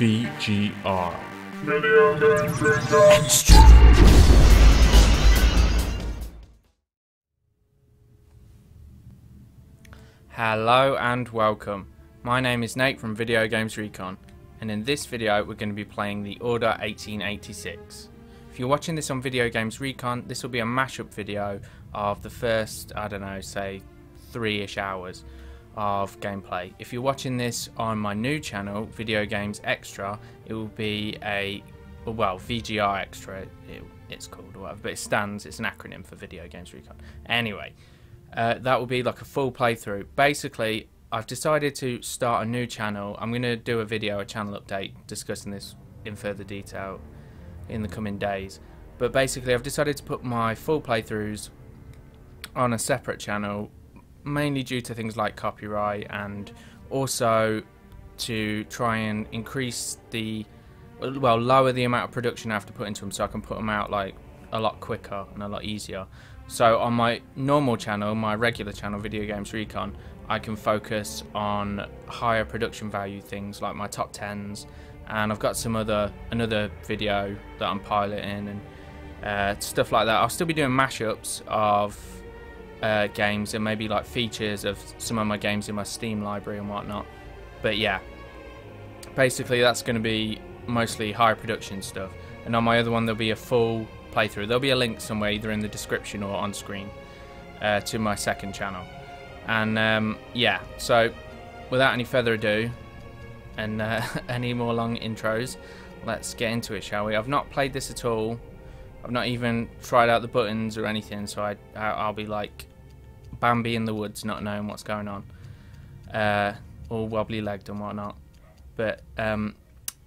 VGR. Video Games Recon. Hello and welcome. My name is Nate from Video Games Recon, and in this video we're going to be playing The Order 1886. If you're watching this on Video Games Recon, this will be a mashup video of the first, I don't know, say 3-ish hours of gameplay. If you're watching this on my new channel, Video Games Extra, it will be a, well, VGR Extra, it's called or whatever, but it stands, it's an acronym for Video Games Recon. Anyway, that will be like a full playthrough. Basically, I've decided to start a new channel. I'm going to do a video, a channel update, discussing this in further detail in the coming days. But basically, I've decided to put my full playthroughs on a separate channel, mainly due to things like copyright, and also to try and increase the, well, lower the amount of production I have to put into them, so I can put them out like a lot quicker and a lot easier. So on my normal channel, my regular channel, Video Games Recon, I can focus on higher production value things like my top 10s, and I've got some another video that I'm piloting and stuff like that. I'll still be doing mashups of games and maybe like features of some of my games in my Steam library and whatnot. But yeah, basically that's going to be mostly higher production stuff. And on my other one, there'll be a full playthrough. There'll be a link somewhere, either in the description or on screen, to my second channel. And yeah, so without any further ado and any more long intros, let's get into it, shall we? I've not played this at all. I've not even tried out the buttons or anything, so I'll be like Bambi in the woods, not knowing what's going on, all wobbly legged and whatnot. But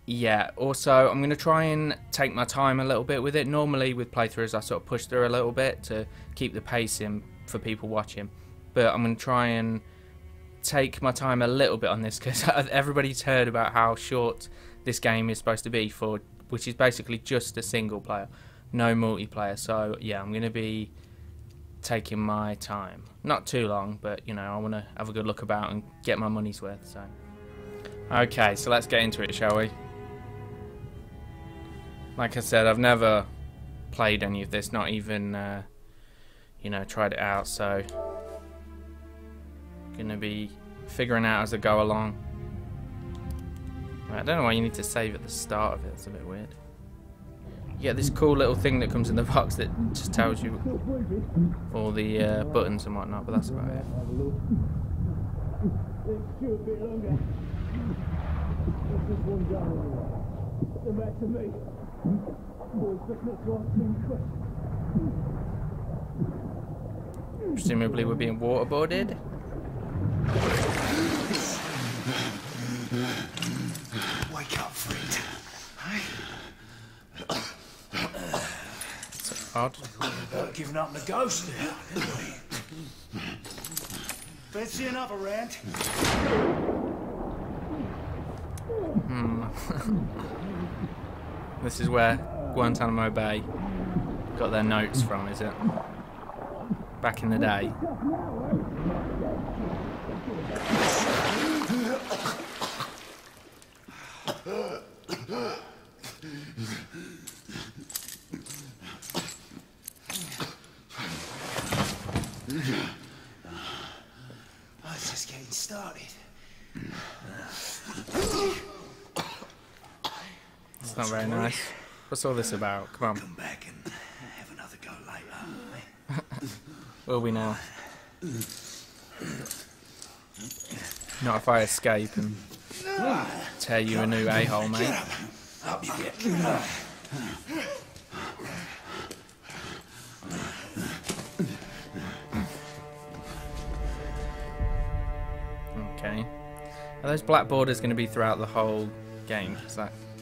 yeah, also I'm going to try and take my time a little bit with it. Normally with playthroughs I sort of push through a little bit to keep the pace in for people watching, but I'm going to try and take my time a little bit on this, because everybody's heard about how short this game is supposed to be for, which is basically just a single player, no multiplayer. So yeah, I'm going to be taking my time, not too long, but you know, I want to have a good look about and get my money's worth. So okay, so let's get into it, shall we? Like I said, I've never played any of this, not even you know, tried it out, so gonna be figuring out as I go along. I don't know why you need to save at the start of it, it's a bit weird. You get this cool little thing that comes in the box that just tells you all the buttons and whatnot, but that's about it. Presumably we're being waterboarded. Wake up, Fred. Odd. Giving up the ghost now, didn't we? Fancy another rant. This is where Guantanamo Bay got their notes from, is it? Back in the day. It's not very nice. What's all this about? Come on. Come back and have another go later. Will we now? Not if I escape and tear you a new a-hole, mate. Get up. Up you get. Okay. Are those black borders going to be throughout the whole game?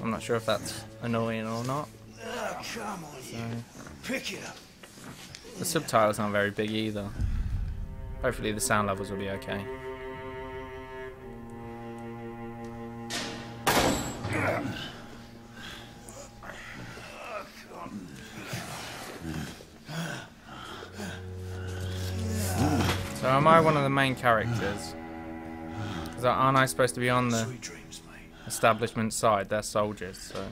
I'm not sure if that's annoying or not. Come on, so. Pick it up. The subtitles aren't very big either. Hopefully the sound levels will be okay. So am I one of the main characters? Aren't I supposed to be on the establishment side, they're soldiers, so...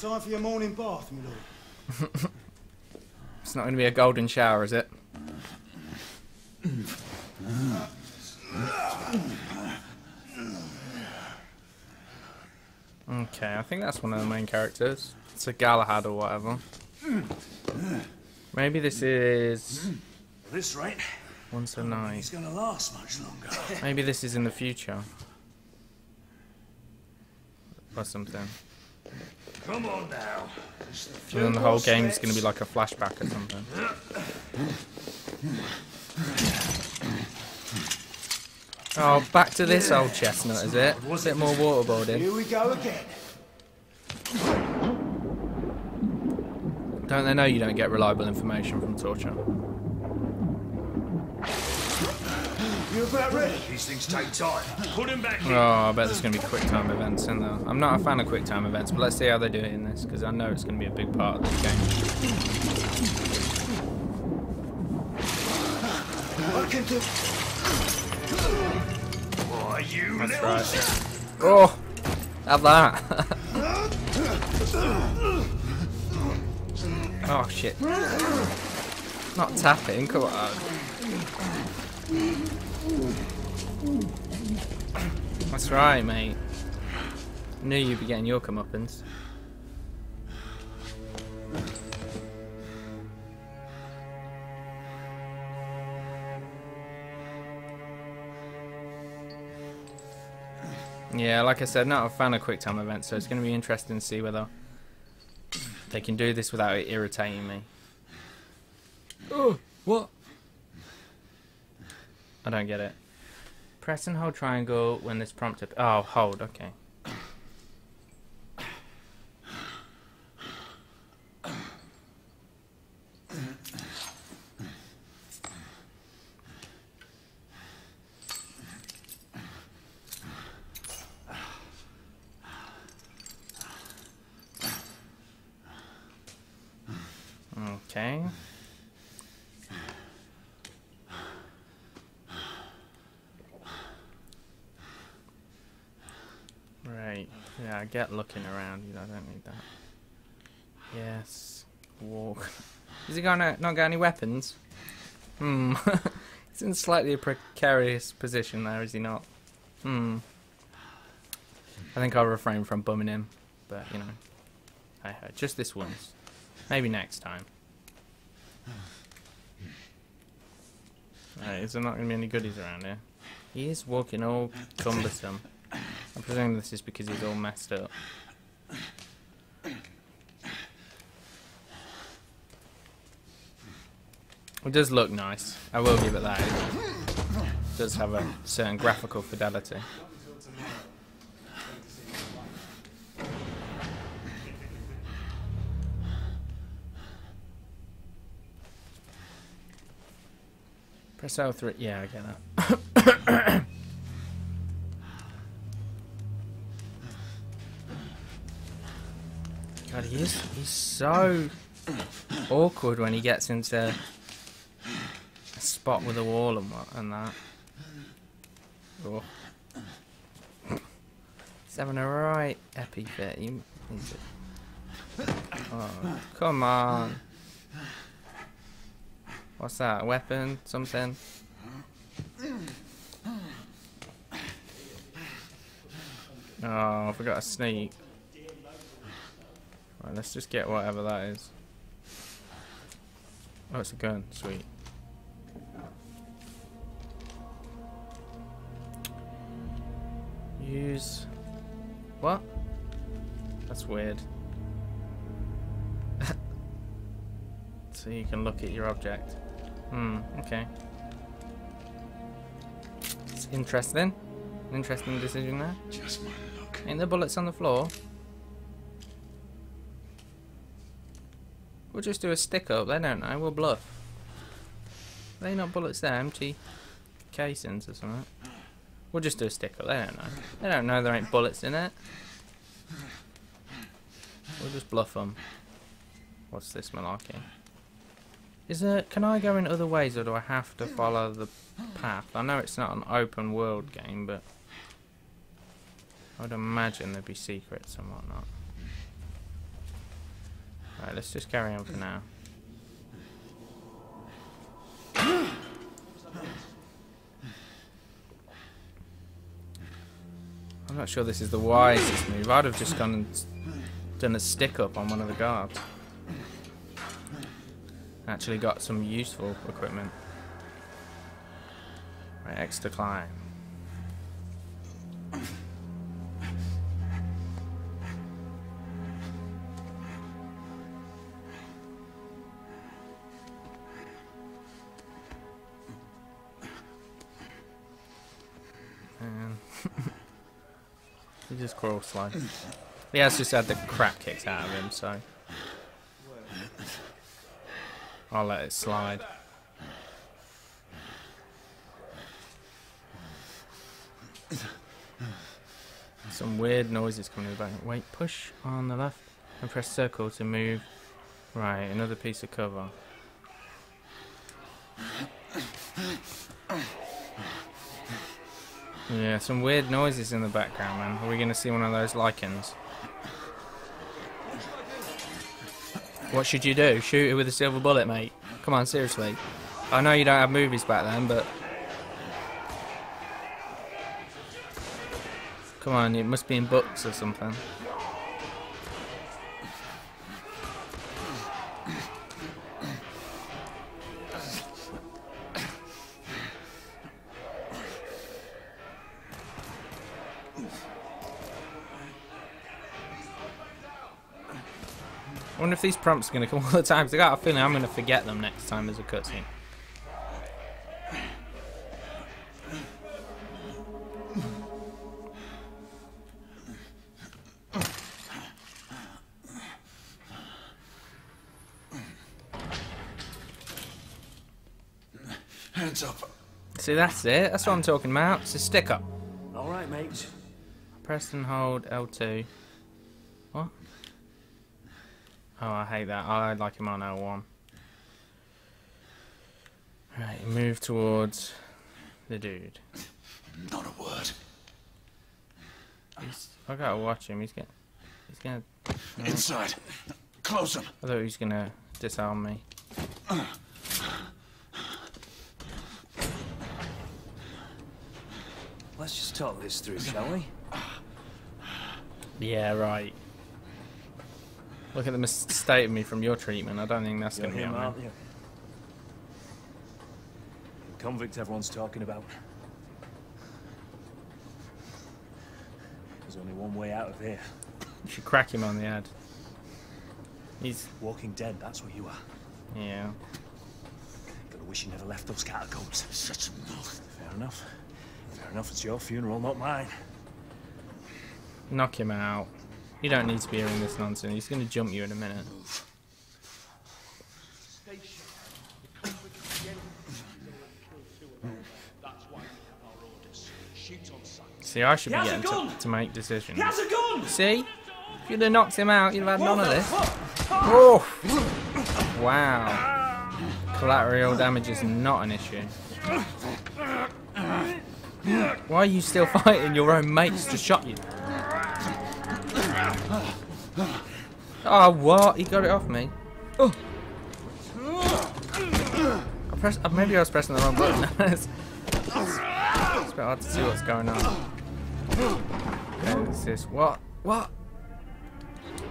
Time for your morning bath, my lord. It's not going to be a golden shower, is it? Okay, I think that's one of the main characters. It's a Galahad or whatever. Maybe this is... This right? Once a night. It's going to last much longer. Maybe this is in the future. Or something. Come on now. And then the whole game is going to be like a flashback or something. Oh, back to this old chestnut, is it? A bit more waterboarding. Here we go again. Don't they know you don't get reliable information from torture? You about ready? These things take time. Put him back in. Oh, I bet there's going to be quick time events in there. I'm not a fan of quick time events, but let's see how they do it in this, because I know it's going to be a big part of this game. I can do. Oh, you little shit. Oh, have that. Oh shit. Not tapping. Come on. That's right, mate. Knew you'd be getting your comeuppance. Yeah, like I said, not a fan of quick time events, so it's going to be interesting to see whether they can do this without it irritating me. Oh, what? I don't get it. Press and hold triangle when this prompt appears. Oh, hold, okay. Okay. Right, yeah, I get looking around, you know, I don't need that. Yes, walk. Is he gonna not got any weapons? Hmm, he's in slightly a precarious position there, is he not? Hmm. I think I'll refrain from bumming him, but, you know, I heard just this once. Maybe next time. Right, is there not gonna be any goodies around here? He is walking all cumbersome. I presume this is because he's all messed up. It does look nice. I will give it that. It does have a certain graphical fidelity. Press L3. Yeah, I get that. God, he's so awkward when he gets into a spot with a wall and what and that. Oh. He's having a right epi fit. Oh, come on. What's that? A weapon? Something? Oh, I forgot a sneak. Right, let's just get whatever that is. Oh, it's a gun. Sweet. Use... What? That's weird. So you can look at your object. Hmm, okay. It's interesting. An interesting decision there. Just one look. Ain't there bullets on the floor? We'll just do a stick up, they don't know, we'll bluff. They not bullets there, empty casings or something. We'll just do a stick up. They don't know. They don't know there ain't bullets in it. We'll just bluff them. What's this malarkey? Is there? Can I go in other ways, or do I have to follow the path? I know it's not an open world game, but I would imagine there'd be secrets and whatnot. Right, let's just carry on for now. I'm not sure this is the wisest move. I'd have just gone and done a stick up on one of the guards. Actually got some useful equipment. Right, X to climb. He just crawls slow. He has just had the crap kicked out of him, so I'll let it slide. Some weird noises coming in the back. Wait, push on the left and press circle to move. Right, another piece of cover. Yeah, some weird noises in the background, man. Are we going to see one of those lichens? What should you do? Shoot it with a silver bullet, mate. Come on, seriously. I know you don't have movies back then, but come on, it must be in books or something. I wonder if these prompts are going to come all the time, because I got a feeling I'm going to forget them next time there's a cutscene. Hands up. See, that's it. That's what I'm talking about. It's a stick up. All right, mate. Press and hold L2. What? Oh, I hate that. I like him on L1. Right, move towards the dude. Not a word. I gotta watch him. He's gonna. Inside. Close him. I thought he was gonna disarm me. Let's just talk this through, shall we? Yeah. Right. Look at the state of me from your treatment. I don't think that's going to be on me. Convict everyone's talking about. There's only one way out of here. You should crack him on the head. He's walking dead, that's what you are. Yeah. Gotta wish you never left those catacombs. Shut your mouth. Fair enough. Fair enough, it's your funeral, not mine. Knock him out. You don't need to be hearing this nonsense. He's going to jump you in a minute. See, I should be getting to make decisions. See? If you'd have knocked him out, you'd have had none of this. Oh! Wow. Collateral damage is not an issue. Why are you still fighting? Your own mates just shot you. Oh, what? He got it off me. Oh. Maybe I was pressing the wrong button. It's a bit hard to see what's going on. Okay, what's this? What? What?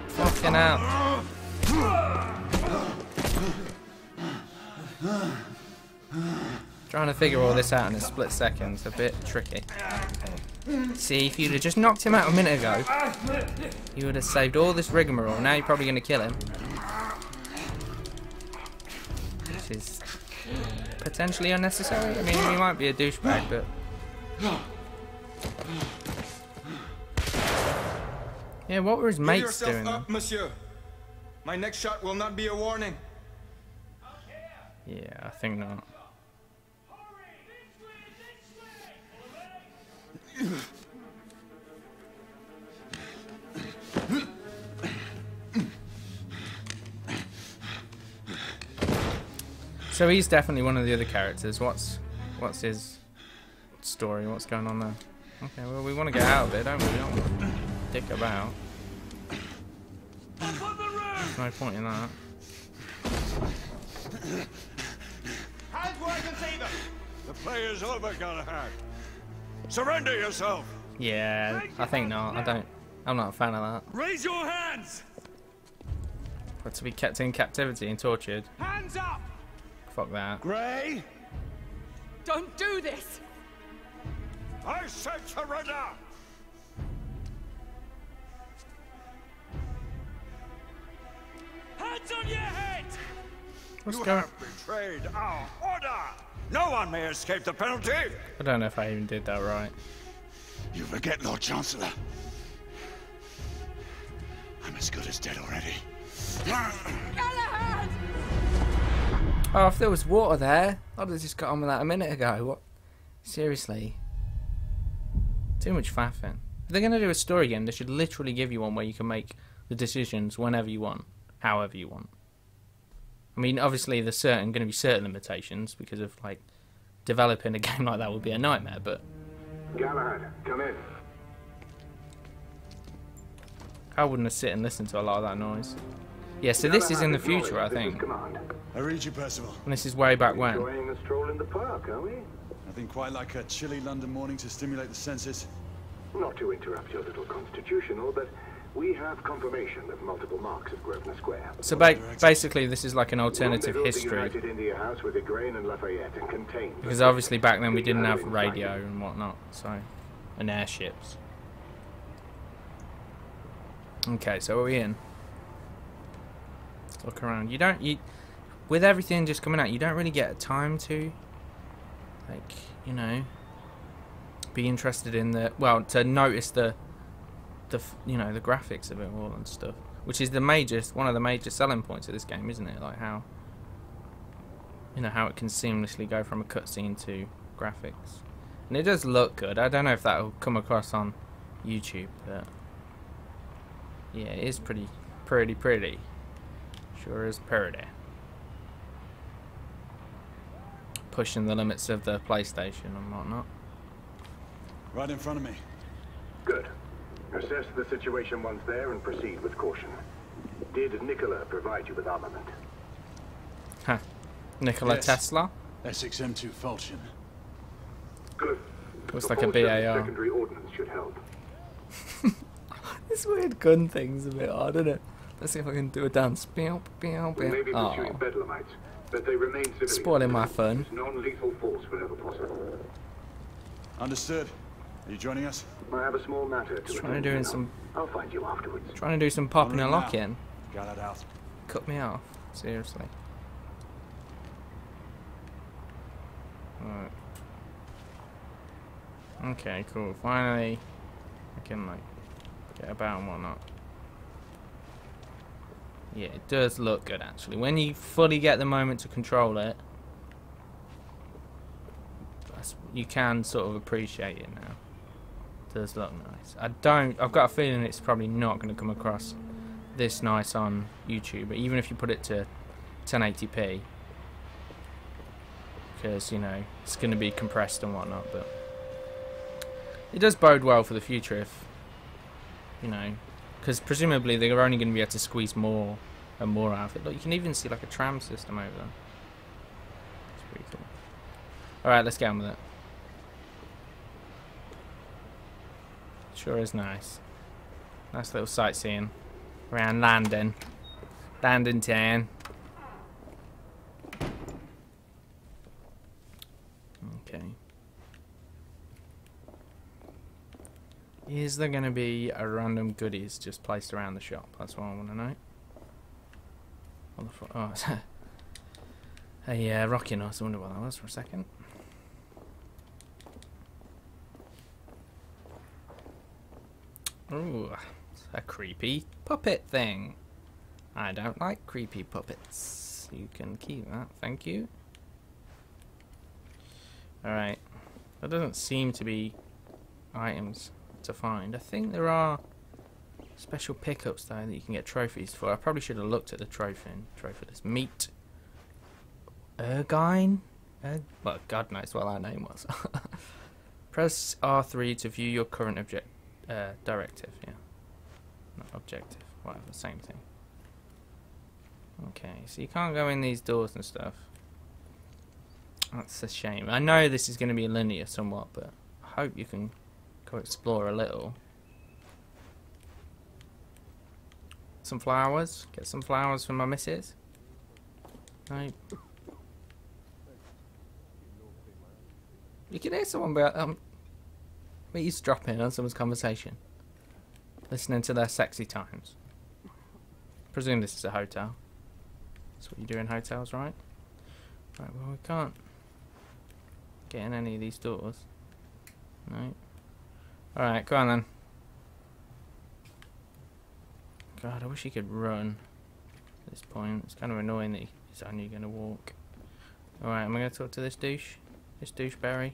Fucking out. Trying to figure all this out in a split second is a bit tricky. See, if you'd have just knocked him out a minute ago, you would have saved all this rigmarole. Now you're probably going to kill him. Which is potentially unnecessary. I mean, he might be a douchebag, but yeah, what were his mates doing? Give yourself up, monsieur. My next shot will not be a warning. Yeah, I think not. So he's definitely one of the other characters. What's his story? What's going on there? Okay, well, we want to get out of it, don't we? We don't want to dick about. There's no point in that. Handwork and see them! The play is over, Galahad. Surrender yourself! Yeah, I think not. I'm not a fan of that. Raise your hands! But to be kept in captivity and tortured. Hands up! Fuck that. Gray! Don't do this! I said surrender! Hands on your head! What's going on? You have betrayed our order! No one may escape the penalty! I don't know if I even did that right. You forget, Lord Chancellor. I'm as good as dead already. Galahad! Oh, if there was water there, I'd have just got on with that a minute ago. What? Seriously. Too much faffing. If they're going to do a story game, they should literally give you one where you can make the decisions whenever you want, however you want. I mean, obviously there's going to be certain limitations because of, like, developing a game like that would be a nightmare, but... Galahad, come in. I wouldn't sit and listen to a lot of that noise. Yeah, so this is in the future, I think. I read you, Percival. And this is way back when. Enjoying a stroll in the park, are we? Nothing quite like a chilly London morning to stimulate the senses. Not to interrupt your little constitutional, but we have confirmation of multiple marks at Grosvenor Square. So basically, this is like an alternative history. Because obviously back then we didn't have radio and whatnot, so... And airships. Okay, so are we in? Let's look around. You don't... With everything just coming out, you don't really get time to, like, you know, be interested in the, well, to notice the you know, the graphics of it all and stuff, which is the major, one of the major selling points of this game, isn't it? Like how, you know, how it can seamlessly go from a cutscene to graphics, and it does look good. I don't know if that will come across on YouTube, but yeah, it is pretty. Sure is pretty. Pushing the limits of the PlayStation and whatnot. Right in front of me. Good. Assess the situation once there and proceed with caution. Did Nikola provide you with armament? Huh. Nikola Tesla? SXM2 Falchion. Good. Looks like a BAR. Secondary ordnance should help. This weird gun thing's a bit odd, isn't it? Let's see if I can do a dance. Bow, bow, bow. Maybe pursuing Bedlamites. But they remain civilians. Spoiling my fun. Non-lethal force whenever possible. Understood. Are you joining us? I have a small matter to I'll find you afterwards. Trying to do some popping and locking. Got it out. Cut me off. Seriously. Right. Okay, cool. Finally, I can like get about and whatnot. Yeah, it does look good actually. When you fully get the moment to control it, you can sort of appreciate it now. It does look nice. I've got a feeling it's probably not going to come across this nice on YouTube, but even if you put it to 1080p, because you know it's going to be compressed and whatnot, but it does bode well for the future if you know. Because presumably they're only going to be able to squeeze more and more out of it. Look, you can even see like a tram system over there. It's pretty cool. Alright, let's get on with it. Sure is nice. Nice little sightseeing around London. London town. Okay. Is there going to be a random goodies just placed around the shop? That's what I want to know. Oh, it's a rocky noise. I wonder what that was for a second. Ooh, a creepy puppet thing. I don't like creepy puppets. You can keep that, thank you. Alright. There doesn't seem to be items to find. I think there are special pickups though that you can get trophies for. I probably should have looked at the trophy list. Meat, Igraine? Well, God knows what that name was. Press R3 to view your current directive. Yeah, not objective. Whatever, same thing. Okay, so you can't go in these doors and stuff. That's a shame. I know this is going to be linear somewhat, but I hope you can go explore a little. Some flowers. Get some flowers for my missus. Nope. You can hear someone about eavesdropping on someone's conversation, listening to their sexy times. I presume this is a hotel. That's what you do in hotels, right? Right. Well, we can't get in any of these doors. Nope. All right. Go on then. God, I wish he could run at this point. It's kind of annoying that he's only going to walk. Alright, am I going to talk to this douche? This doucheberry?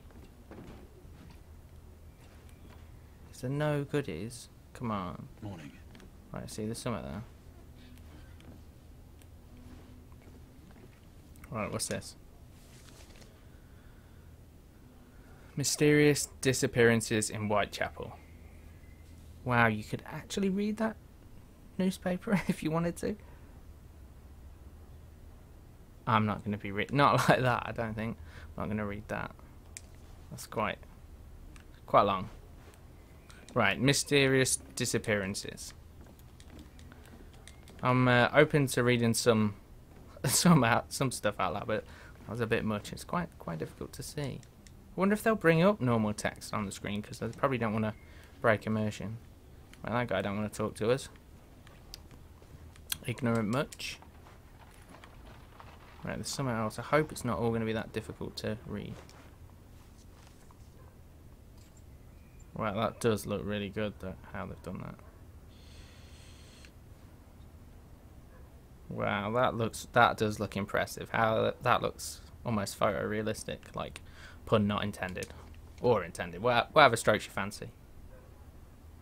Is there no goodies? Come on. Morning. Right, see, there's something there. Alright, what's this? Mysterious disappearances in Whitechapel. Wow, you could actually read that newspaper if you wanted to. I'm not going to be not like that, I don't think. I'm not going to read that. That's quite long. Right, mysterious disappearances. I'm open to reading some stuff out loud, but that was a bit much. It's quite difficult to see. I wonder if they'll bring up normal text on the screen, because they probably don't want to break immersion. Well, that guy don't want to talk to us. Ignorant much. Right, there's somewhere else. I hope it's not all going to be that difficult to read. Right, that does look really good, though, how they've done that. Wow, that does look impressive. How that looks almost photorealistic, like pun not intended, or intended. Whatever strokes you fancy.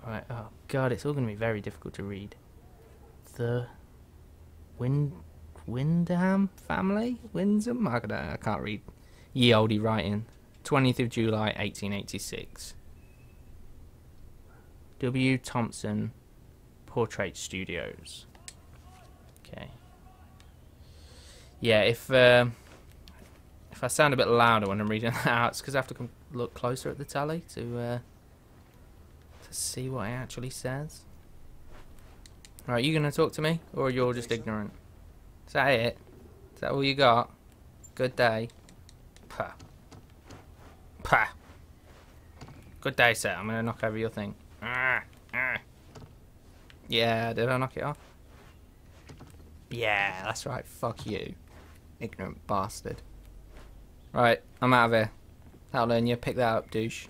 All right. Oh God, it's all going to be very difficult to read. The Windham family? Windham? I can't read ye olde writing. 20th of July 1886. W. Thompson Portrait Studios. Okay. Yeah, if I sound a bit louder when I'm reading that out, it's because I have to come look closer at the telly to see what it actually says. Right, are you going to talk to me, or you're just ignorant? Is that it? Is that all you got? Good day. Pah. Pah. Good day, sir. I'm going to knock over your thing. Yeah, did I knock it off? Yeah, that's right. Fuck you. Ignorant bastard. Right, I'm out of here. That'll learn you. Pick that up, douche.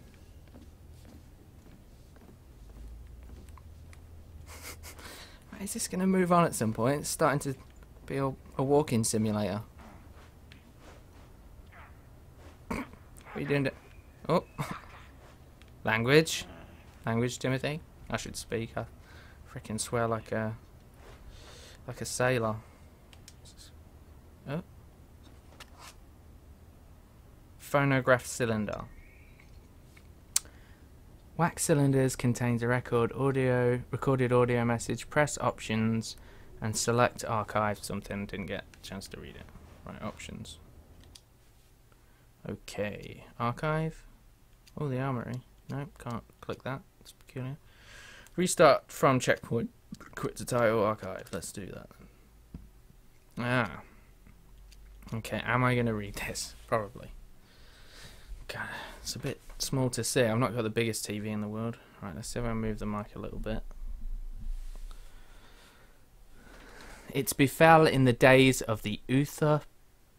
Is this going to move on at some point? It's starting to be a walking simulator. What are you doing? Oh, language, Timothy. I should speak. I freaking swear like a sailor. Oh, phonograph cylinder. Wax cylinders contains a recorded audio message. Press options and select archive. Something didn't get a chance to read it. Right, options. Okay, archive. Oh, the armory. Nope, can't click that. It's peculiar. Restart from checkpoint. Quit to title archive. Let's do that. Ah. Okay, am I gonna read this? Probably. God, it's a bit small to see. I've not got the biggest TV in the world. Right, let's see if I move the mic a little bit. It befell in the days of the Uther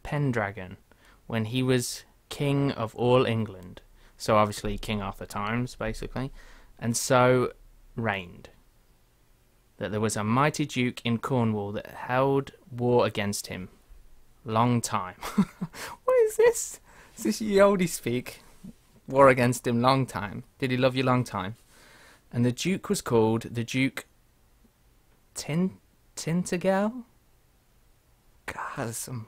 Pendragon, when he was king of all England. So obviously King Arthur times, basically. And so reigned. That there was a mighty duke in Cornwall that held war against him. Long time. What is this? Is this ye olde speak? War against him long time. Did he love you long time? And the duke was called the Duke Tintagel? God, some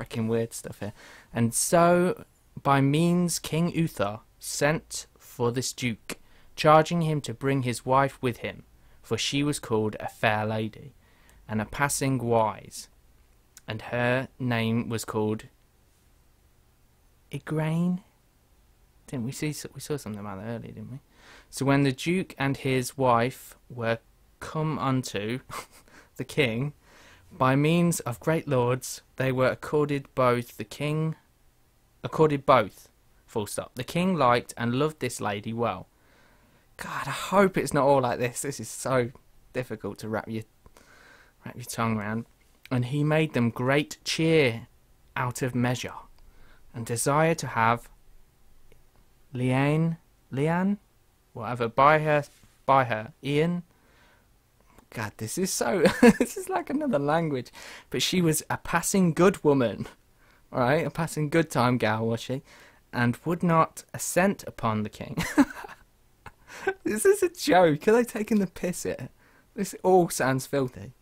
freaking weird stuff here. And so, by means King Uther sent for this duke, charging him to bring his wife with him, for she was called a fair lady, and a passing wise, and her name was called Igraine. Didn't we saw something about that earlier, didn't we? So when the duke and his wife were come unto the king, by means of great lords, they were accorded both the king, full stop. The king liked and loved this lady well. God, I hope it's not all like this. This is so difficult to wrap your tongue round. And he made them great cheer out of measure, and desired to have Liane, whatever, by her, Ian. God, this is so, this is like another language. But she was a passing good woman, alright, a passing good time gal, was she, and would not assent upon the king. This is a joke, are they taking the piss here? This all sounds filthy.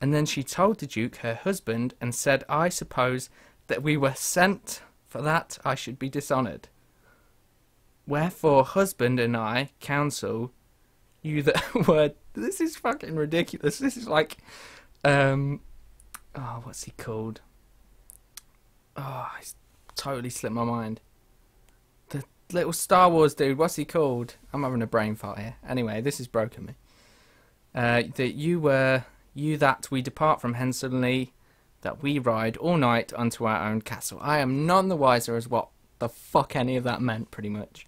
And then she told the duke, her husband, and said, I suppose that we were sent for that I should be dishonoured. Wherefore husband and I counsel you that were... This is fucking ridiculous. This is like... Oh, what's he called? Oh, it's totally slipped my mind. The little Star Wars dude, what's he called? I'm having a brain fart here. Anyway, this has broken me. That you were... You that we depart from hence suddenly, that we ride all night unto our own castle. I am none the wiser as what the fuck any of that meant, pretty much.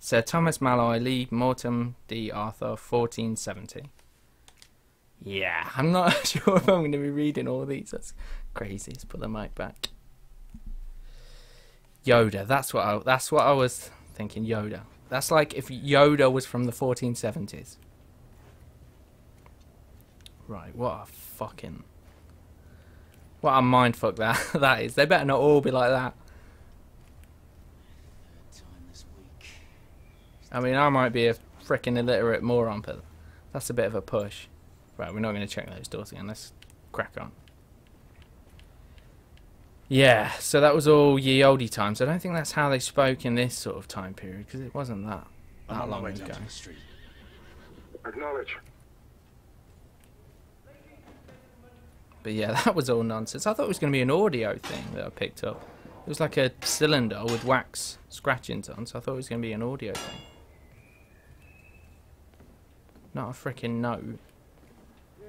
Sir Thomas Malory, Le Morte d'Arthur, 1470. Yeah, I'm not sure if I'm going to be reading all these. That's crazy. Let's put the mic back. Yoda. That's what I was thinking. Yoda. That's like if Yoda was from the 1470s. Right, what a fucking... What a mindfuck that is. They better not all be like that. I mean, I might be a frickin' illiterate moron, but that's a bit of a push. Right, we're not going to check those doors again. Let's crack on. Yeah, so that was all ye olde times. I don't think that's how they spoke in this sort of time period, because it wasn't that long ago. Acknowledge. But yeah, that was all nonsense. I thought it was going to be an audio thing that I picked up. It was like a cylinder with wax scratchings on, so I thought it was going to be an audio thing. Not a freaking note.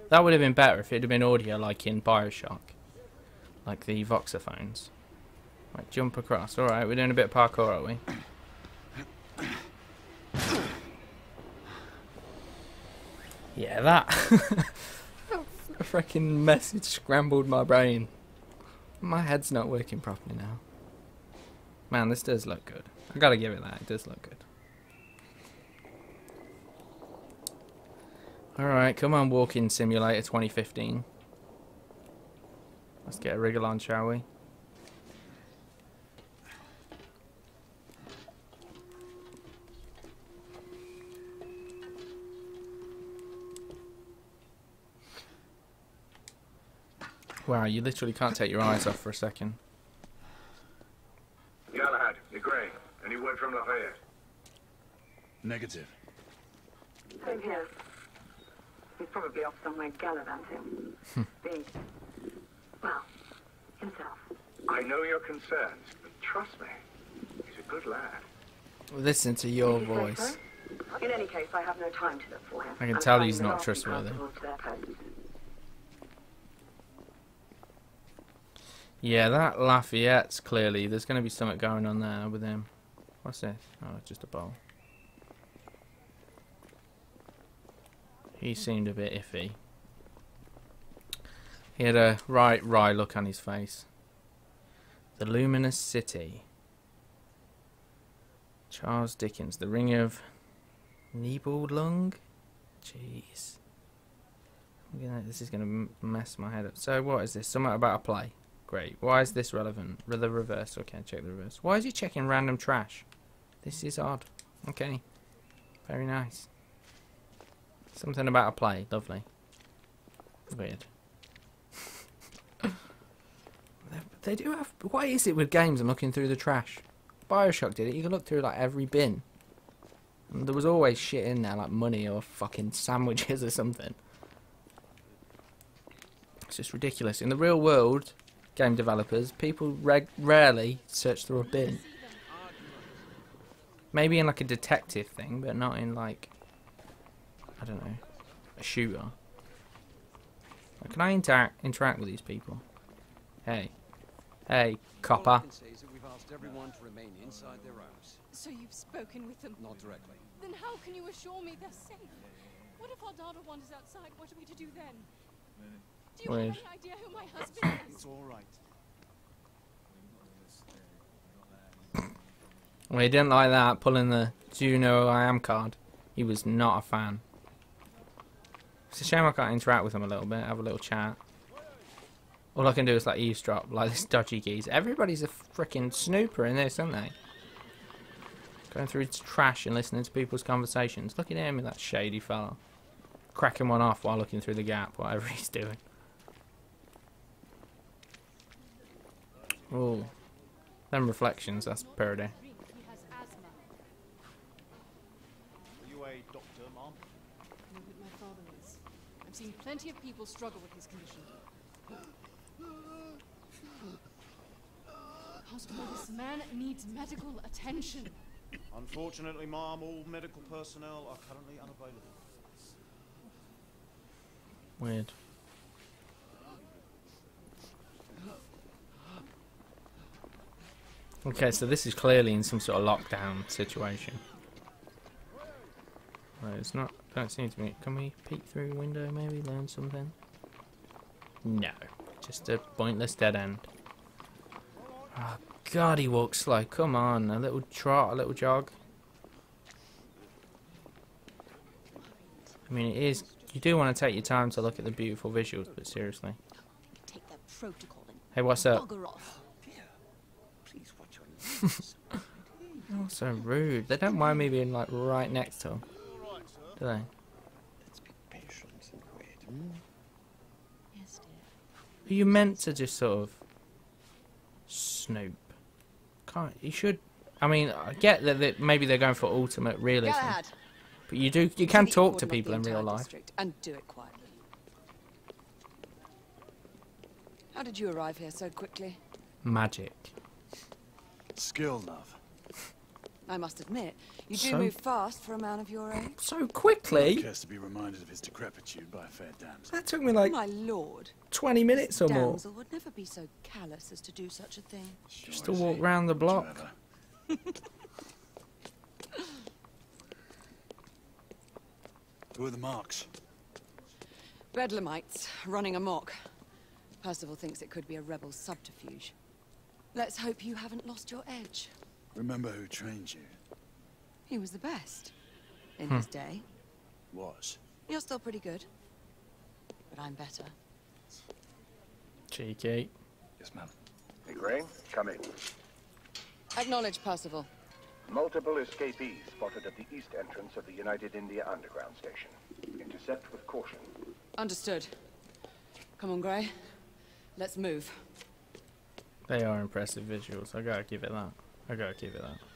That would have been better if it had been audio like in Bioshock. Like the voxophones. Right, jump across. Alright, we're doing a bit of parkour, are we? Yeah, that... A freaking message scrambled my brain. My head's not working properly now. Man, this does look good. I gotta give it that. It does look good. Alright, come on, Walking Simulator 2015. Let's get a wriggle on, shall we? Wow, you literally can't take your eyes off for a second. Galahad, Igraine, any word from Lafayette? Negative. Same here. He's probably off somewhere gallivanting. Big. Well, himself. I know your concerns, but trust me, he's a good lad. Listen to your voice. In any case, I have no time to look for him. I can tell he's not trustworthy. Yeah, that Lafayette's clearly... There's going to be something going on there with him. What's this? Oh, it's just a bowl. He seemed a bit iffy. He had a wry look on his face. The Luminous City. Charles Dickens. The Ring of... Nibelung? Jeez. This is going to mess my head up. So what is this? Something about a play. Great. Why is this relevant? The reverse. Okay, check the reverse. Why is he checking random trash? This is odd. Okay. Very nice. Something about a play. Lovely. Weird. They do have... What is it with games and looking through the trash? Bioshock did it. You can look through, like, every bin. And there was always shit in there, like money or fucking sandwiches or something. It's just ridiculous. In the real world, game developers, people rarely search through a bin. Maybe in, like, a detective thing, but not in, like... I don't know. A shooter. Like, can I interact with these people? Hey. Hey, copper. So you've spoken with them? Not directly. Then how can you assure me they're safe? What if our daughter wanders outside? What are we to do then? Do you have any idea who my husband is? It's all right. Well, he didn't like that, pulling the "Do you know who I am?" card. He was not a fan. It's a shame I can't interact with him a little bit, have a little chat. All I can do is, like, eavesdrop, like this dodgy geese. Everybody's a freaking snooper in this, aren't they? Going through its trash and listening to people's conversations. Look at him with that shady fella. Cracking one off while looking through the gap, whatever he's doing. Ooh. Them reflections, that's parody. I've seen plenty of people struggle with his condition. Constable, this man needs medical attention. Unfortunately, ma'am, all medical personnel are currently unavailable. Weird. Okay, so this is clearly in some sort of lockdown situation. Right, it's not. Don't seem to be. Can we peek through the window? Maybe learn something. No, just a pointless dead end. Oh God, he walks slow. Come on, a little trot, a little jog. I mean, it is. You do want to take your time to look at the beautiful visuals, but seriously. Take that protocol and hey, what's up? Please watch your lips. Oh, so rude. They don't mind me being, like, right next to them. Do they? Let's be patient and wait. Yes, dear. Are you meant to just sort of snoop? Can't you should? I mean, I get that maybe they're going for ultimate realism, Galahad. But you do you can talk to people in real life and do it quietly. How did you arrive here so quickly? Magic. Skill, love. I must admit, you do move fast for a man of your age. So quickly. He cares to be reminded of his decrepitude by a fair damsel. That took me like my lord, 20 minutes or more. Damsel would never be so callous as to do such a thing. Sure just to walk round the block. Who are the marks? Bedlamites running amok. Percival thinks it could be a rebel subterfuge. Let's hope you haven't lost your edge. Remember who trained you? He was the best. In his day. Was. You're still pretty good. But I'm better. Cheeky. Yes, ma'am. Igraine, come in. Acknowledge, Percival. Multiple escapees spotted at the east entrance of the United India Underground Station. Intercept with caution. Understood. Come on, Grey. Let's move. They are impressive visuals. I gotta give it that.